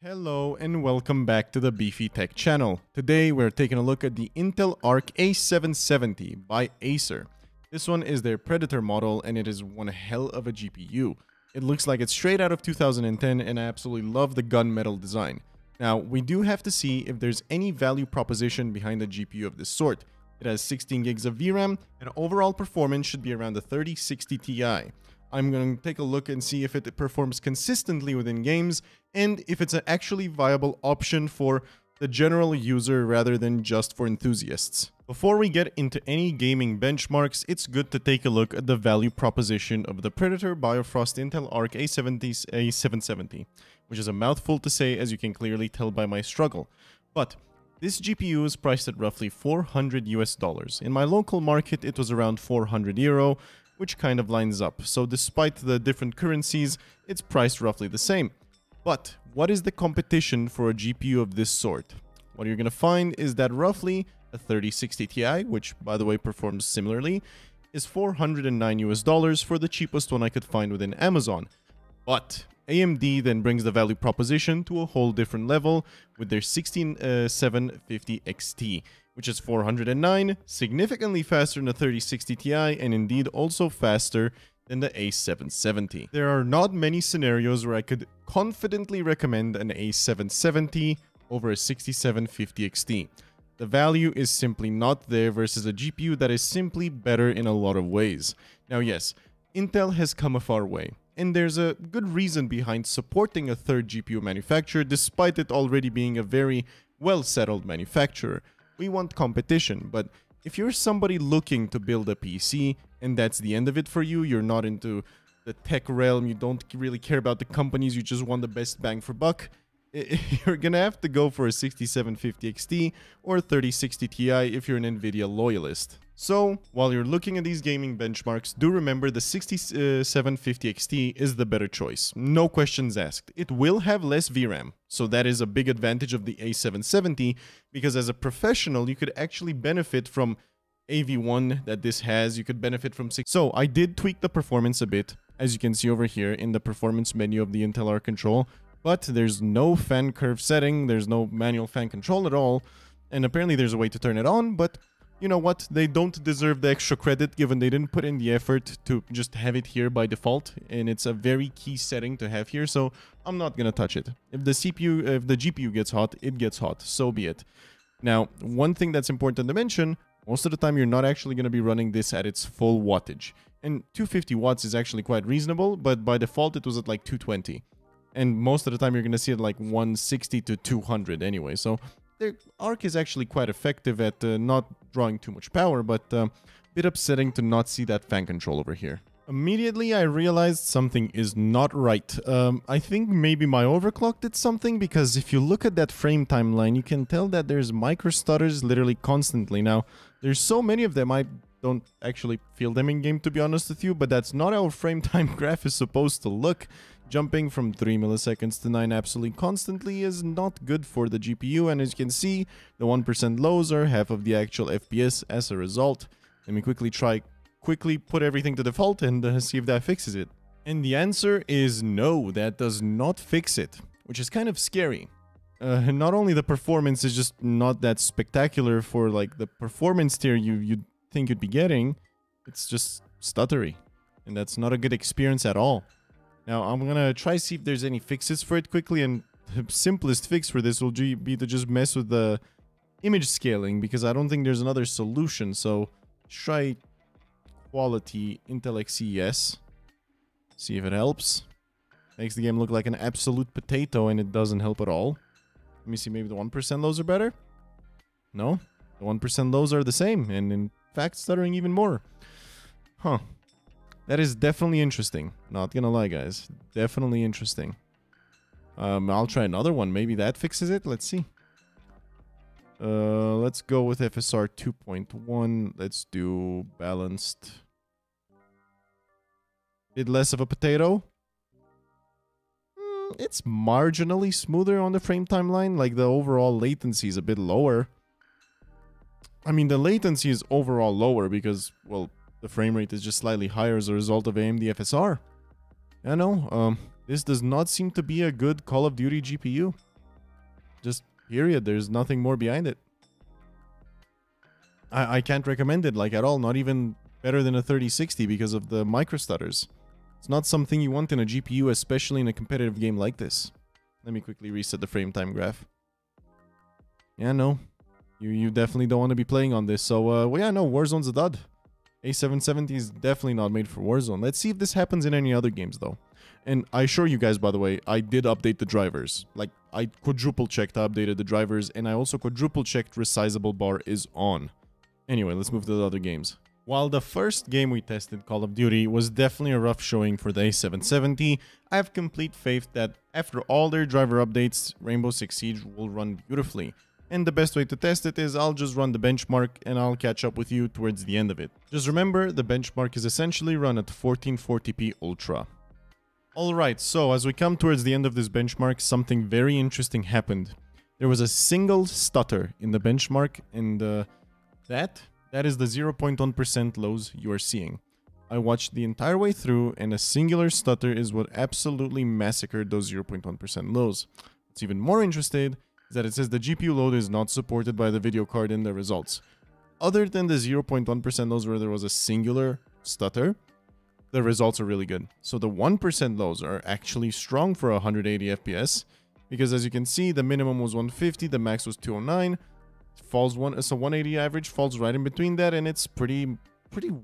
Hello and welcome back to the Beefy Tech channel. Today we're taking a look at the Intel Arc A770 by Acer. This one is their Predator model and it is one hell of a GPU. It looks like it's straight out of 2010 and I absolutely love the gunmetal design. Now we do have to see if there's any value proposition behind a GPU of this sort. It has 16 gigs of VRAM and overall performance should be around the 3060 Ti. I'm going to take a look and see if it performs consistently within games and if it's an actually viable option for the general user rather than just for enthusiasts. Before we get into any gaming benchmarks, it's good to take a look at the value proposition of the Predator Bifrost Intel Arc A770, which is a mouthful to say as you can clearly tell by my struggle. But this GPU is priced at roughly $400 US. In my local market, it was around €400. Which kind of lines up. So despite the different currencies, it's priced roughly the same. But what is the competition for a GPU of this sort? What you're going to find is that roughly a 3060 Ti, which by the way performs similarly, is $409 for the cheapest one I could find within Amazon. But AMD then brings the value proposition to a whole different level with their 6750 XT, which is $409, significantly faster than the 3060 Ti and indeed also faster than the A770. There are not many scenarios where I could confidently recommend an A770 over a 6750 XT. The value is simply not there versus a GPU that is simply better in a lot of ways. Now yes, Intel has come a far way. And there's a good reason behind supporting a third GPU manufacturer despite it already being a very well-settled manufacturer. We want competition, but if you're somebody looking to build a PC and that's the end of it for you, you're not into the tech realm, you don't really care about the companies, you just want the best bang for buck, you're gonna have to go for a 6750 XT or a 3060 Ti if you're an NVIDIA loyalist. So, while you're looking at these gaming benchmarks, do remember the 6750 XT is the better choice, no questions asked. It will have less VRAM, so that is a big advantage of the A770, because as a professional, you could actually benefit from AV1 that this has, you could benefit from... So, I did tweak the performance a bit, as you can see over here in the performance menu of the Intel Arc Control, but there's no fan curve setting, there's no manual fan control at all, and apparently there's a way to turn it on, but... You know what, they don't deserve the extra credit given they didn't put in the effort to just have it here by default, and it's a very key setting to have here, so I'm not gonna touch it. If the GPU gets hot, it gets hot, so be it. Now, one thing that's important to mention, most of the time you're not actually gonna be running this at its full wattage. And 250 watts is actually quite reasonable, but by default it was at like 220. And most of the time you're gonna see it like 160 to 200 anyway, so... The Arc is actually quite effective at not drawing too much power, but a bit upsetting to not see that fan control over here. Immediately I realized something is not right. I think maybe my overclock did something, because if you look at that frame timeline, you can tell that there's micro stutters literally constantly. Now, there's so many of them, I don't actually feel them in-game to be honest with you, but that's not how frame time graph is supposed to look. Jumping from 3 milliseconds to 9 absolutely constantly is not good for the GPU, and as you can see, the 1% lows are half of the actual FPS as a result. Let me quickly put everything to default and see if that fixes it. And the answer is no, that does not fix it, which is kind of scary. Not only the performance is just not that spectacular for like the performance tier you'd think you'd be getting, it's just stuttery, and that's not a good experience at all. Now, I'm gonna try to see if there's any fixes for it quickly, and the simplest fix for this will be to just mess with the image scaling, because I don't think there's another solution, so try quality Intel XeSS, see if it helps. Makes the game look like an absolute potato, and it doesn't help at all. Let me see, maybe the 1% lows are better? No, the 1% lows are the same, and in fact, stuttering even more. Huh. That is definitely interesting. Not gonna lie, guys. Definitely interesting. I'll try another one. Maybe that fixes it. Let's see. Let's go with FSR 2.1. Let's do balanced. Bit less of a potato. It's marginally smoother on the frame timeline. Like, the overall latency is a bit lower. I mean, the latency is overall lower because, well... The frame rate is just slightly higher as a result of AMD FSR. I know, this does not seem to be a good Call of Duty GPU. Just period. There's nothing more behind it. I can't recommend it, like, at all. Not even better than a 3060 because of the micro stutters. It's not something you want in a GPU, especially in a competitive game like this. Let me quickly reset the frame time graph. Yeah, no. You definitely don't want to be playing on this. So, well, yeah, no, Warzone's a dud. A770 is definitely not made for Warzone. Let's see if this happens in any other games, though. And I assure you guys, by the way, I did update the drivers. Like, I quadruple-checked, updated the drivers, and I also quadruple-checked resizable bar is on. Anyway, let's move to the other games. While the first game we tested, Call of Duty, was definitely a rough showing for the A770, I have complete faith that after all their driver updates, Rainbow Six Siege will run beautifully. And the best way to test it is I'll just run the benchmark and I'll catch up with you towards the end of it. Just remember, the benchmark is essentially run at 1440p Ultra. Alright, so as we come towards the end of this benchmark, something very interesting happened. There was a single stutter in the benchmark, and that is the 0.1% lows you are seeing. I watched the entire way through, and a singular stutter is what absolutely massacred those 0.1% lows. What's even more interesting is that it says the GPU load is not supported by the video card in the results. Other than the 0.1% lows where there was a singular stutter, the results are really good. So the 1% lows are actually strong for 180 FPS, because as you can see, the minimum was 150, the max was 209. So 180 average falls right in between that, and it's pretty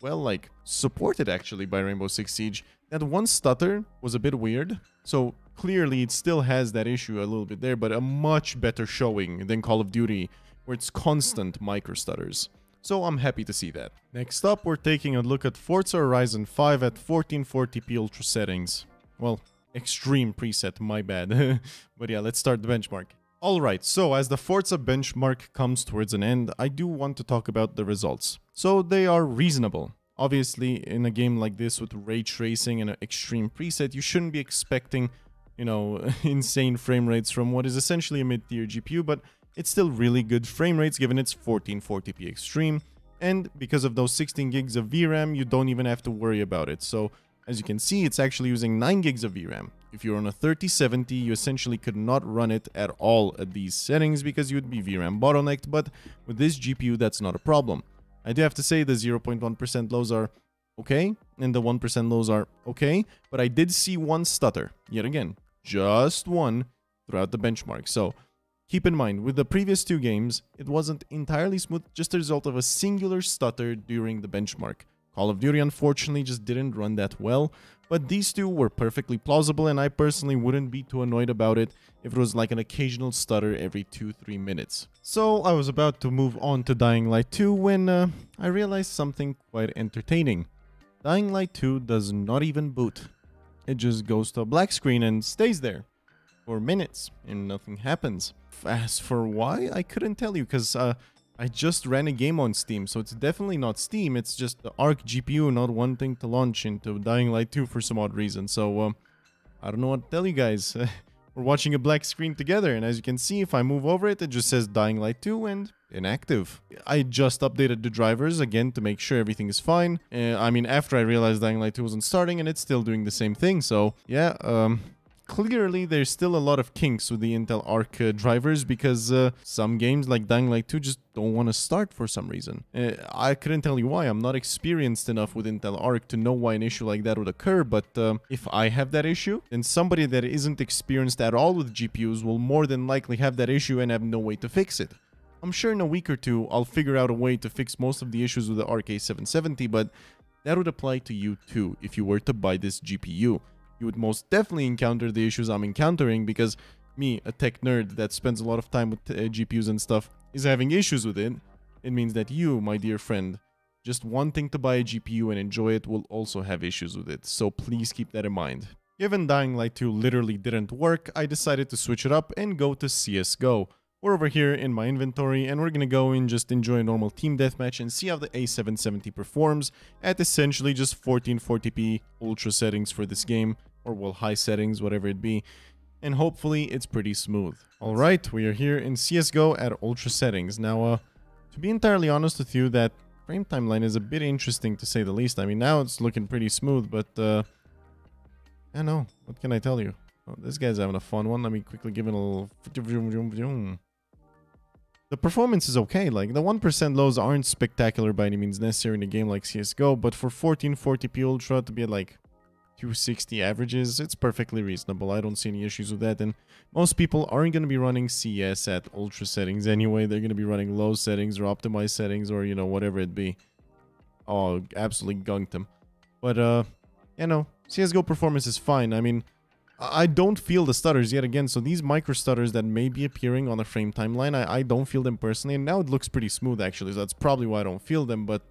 well, like, supported actually by Rainbow Six Siege. That one stutter was a bit weird, so clearly it still has that issue a little bit there, but a much better showing than Call of Duty, where it's constant micro stutters. So I'm happy to see that. Next up, we're taking a look at Forza Horizon 5 at 1440p Ultra settings. Well, extreme preset, my bad. But yeah, let's start the benchmark. Alright, so as the Forza benchmark comes towards an end, I do want to talk about the results. So they are reasonable. Obviously, in a game like this with ray tracing and an extreme preset, you shouldn't be expecting, you know, insane frame rates from what is essentially a mid-tier GPU, but it's still really good frame rates given it's 1440p extreme. And because of those 16 gigs of VRAM, you don't even have to worry about it. So as you can see, it's actually using 9 gigs of VRAM. If you're on a 3070, you essentially could not run it at all at these settings because you'd be VRAM bottlenecked, but with this GPU, that's not a problem. I do have to say the 0.1% lows are okay, and the 1% lows are okay, but I did see one stutter, yet again, just one, throughout the benchmark. So keep in mind, with the previous two games, it wasn't entirely smooth, just a result of a singular stutter during the benchmark. Call of Duty, unfortunately, just didn't run that well, but these two were perfectly plausible, and I personally wouldn't be too annoyed about it if it was like an occasional stutter every 2-3 minutes. So I was about to move on to Dying Light 2 when I realized something quite entertaining. Dying Light 2 does not even boot. It just goes to a black screen and stays there for minutes, and nothing happens. As for why, I couldn't tell you, because I just ran a game on Steam, so it's definitely not Steam, it's just the Arc GPU not wanting to launch into Dying Light 2 for some odd reason. So, I don't know what to tell you guys. We're watching a black screen together, and as you can see, if I move over it, it just says Dying Light 2 and inactive. I just updated the drivers again to make sure everything is fine. I mean, after I realized Dying Light 2 wasn't starting, and it's still doing the same thing, so yeah, clearly, there's still a lot of kinks with the Intel Arc drivers, because some games like Dying Light 2 just don't want to start for some reason. I couldn't tell you why. I'm not experienced enough with Intel Arc to know why an issue like that would occur, but if I have that issue, then somebody that isn't experienced at all with GPUs will more than likely have that issue and have no way to fix it. I'm sure in a week or two, I'll figure out a way to fix most of the issues with the Arc A770, but that would apply to you too if you were to buy this GPU. You would most definitely encounter the issues I'm encountering, because me, a tech nerd that spends a lot of time with GPUs and stuff, is having issues with it. It means that you, my dear friend, just wanting to buy a GPU and enjoy it will also have issues with it, so please keep that in mind. Given Dying Light 2 literally didn't work, I decided to switch it up and go to CSGO. We're over here in my inventory, and we're gonna go and just enjoy a normal team deathmatch and see how the A770 performs at essentially just 1440p Ultra settings for this game. Or, well, high settings, whatever it be, and hopefully it's pretty smooth. All right, we are here in CSGO at Ultra settings. Now, to be entirely honest with you, that frame timeline is a bit interesting to say the least. I mean, now it's looking pretty smooth, but I don't know. What can I tell you? Oh, this guy's having a fun one. Let me quickly give it a little... The performance is okay, like the 1% lows aren't spectacular by any means necessary in a game like CSGO, but for 1440p Ultra to be at like 260 averages, it's perfectly reasonable. I don't see any issues with that, and most people aren't going to be running CS at Ultra settings anyway. They're going to be running low settings or optimized settings or, you know, whatever it be. Oh, absolutely gunked them. But, you know, CSGO performance is fine. I mean... I don't feel the stutters yet again, so these micro stutters that may be appearing on the frame timeline, I don't feel them personally, and now it looks pretty smooth actually, so that's probably why I don't feel them, but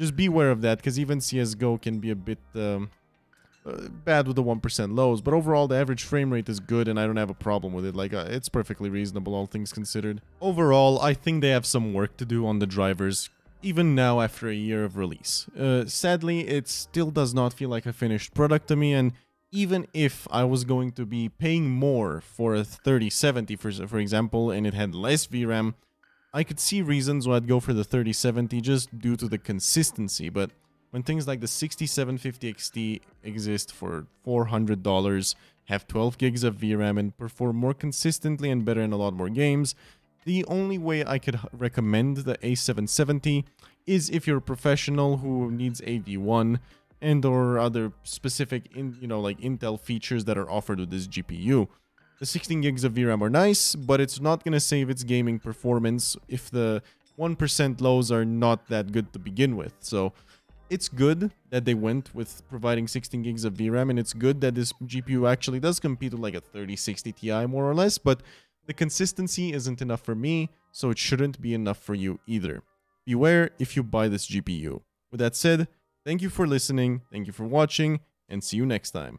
just beware of that, because even CSGO can be a bit bad with the 1% lows, but overall the average frame rate is good and I don't have a problem with it, like it's perfectly reasonable all things considered. Overall, I think they have some work to do on the drivers, even now after a year of release. Sadly, it still does not feel like a finished product to me, and even if I was going to be paying more for a 3070, for example, and it had less VRAM, I could see reasons why I'd go for the 3070 just due to the consistency. But when things like the 6750 XT exist for $400, have 12 gigs of VRAM, and perform more consistently and better in a lot more games, the only way I could recommend the A770 is if you're a professional who needs AV1, and or other specific, like Intel features that are offered with this GPU. The 16 gigs of VRAM are nice, but it's not going to save its gaming performance if the 1% lows are not that good to begin with. So it's good that they went with providing 16 gigs of VRAM, and it's good that this GPU actually does compete with like a 3060 Ti more or less, but the consistency isn't enough for me, so it shouldn't be enough for you either. Beware if you buy this GPU. With that said, thank you for listening, thank you for watching, and see you next time.